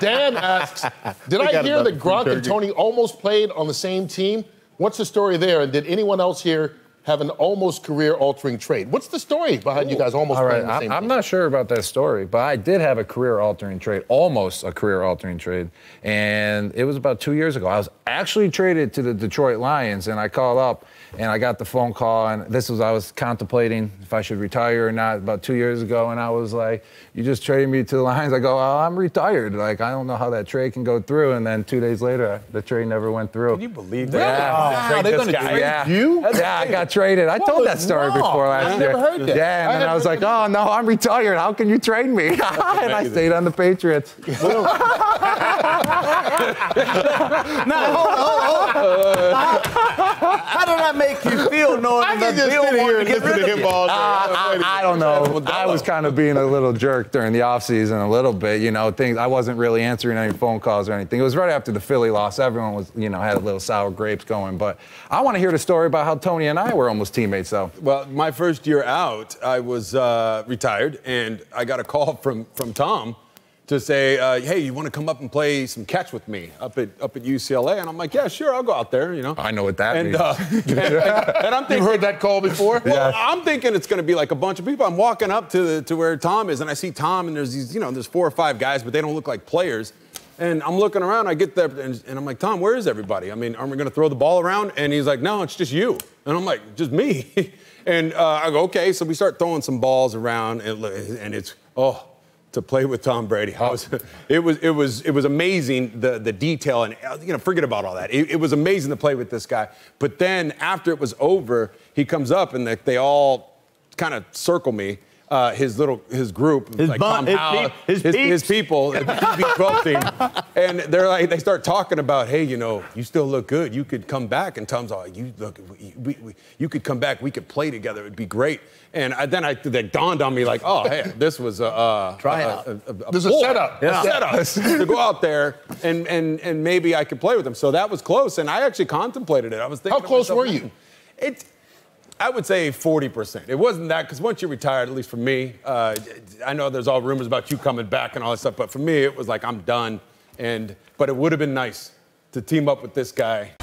Dan asks, did I hear that Gronk and Tony almost played on the same team? What's the story there? And did anyone else here have an almost career-altering trade? What's the story behind you guys almost playing the same team? I'm not sure about that story, but I did have a career-altering trade, almost a career-altering trade, and it was about 2 years ago. I was actually traded to the Detroit Lions, and I called up, and I got the phone call, and this was, I was contemplating if I should retire or not about 2 years ago, and I was like, you just traded me to the Lions? I go, oh, I'm retired. Like, I don't know how that trade can go through, and then 2 days later, the trade never went through. Can you believe that? Yeah. Really? Oh, they're going to trade you? Yeah, I got traded. I told that story before last year. I never heard that. Yeah, and then I was like, oh, no, I'm retired. How can you trade me? And I stayed on the Patriots. How did that make you feel knowing that Bill wanted to get rid of you? I don't know. I was kind of being a little jerk during the offseason a little bit. You know, things. I wasn't really answering any phone calls or anything. It was right after the Philly loss. Everyone was, you know, had a little sour grapes going. But I want to hear the story about how Tony and I were almost teammates, though. Well, my first year out, I was retired, and I got a call from Tom to say, hey, you want to come up and play some catch with me up at UCLA? And I'm like, yeah, sure, I'll go out there, you know. I know what that means. And I'm thinking, you've heard that call before? Well, yeah. I'm thinking it's going to be like a bunch of people. I'm walking up to where Tom is, and I see Tom, and there's these, you know, there's 4 or 5 guys, but they don't look like players. And I'm looking around, I get there, and I'm like, Tom, where is everybody? I mean, are we going to throw the ball around? And he's like, no, it's just you. And I'm like, just me? And I go, okay. So we start throwing some balls around, and it's, oh, to play with Tom Brady. It was amazing, the detail, and, you know, forget about all that. It was amazing to play with this guy. But then after it was over, he comes up, and they all kind of circle me. His group, his like Tom Howell, his people, the PB12 team, and they're like, they start talking about, hey, you know, you still look good. You could come back. And Tom's like, you look, you could come back. We could play together. It'd be great. And then that dawned on me, like, oh, hey, this was a setup to go out there and maybe I could play with him. So that was close, and I actually contemplated it. I was thinking, how close were you? I would say 40%. It wasn't that, because once you retired, at least for me, I know there's all rumors about you coming back and all that stuff, but for me, it was like, I'm done. But it would have been nice to team up with this guy.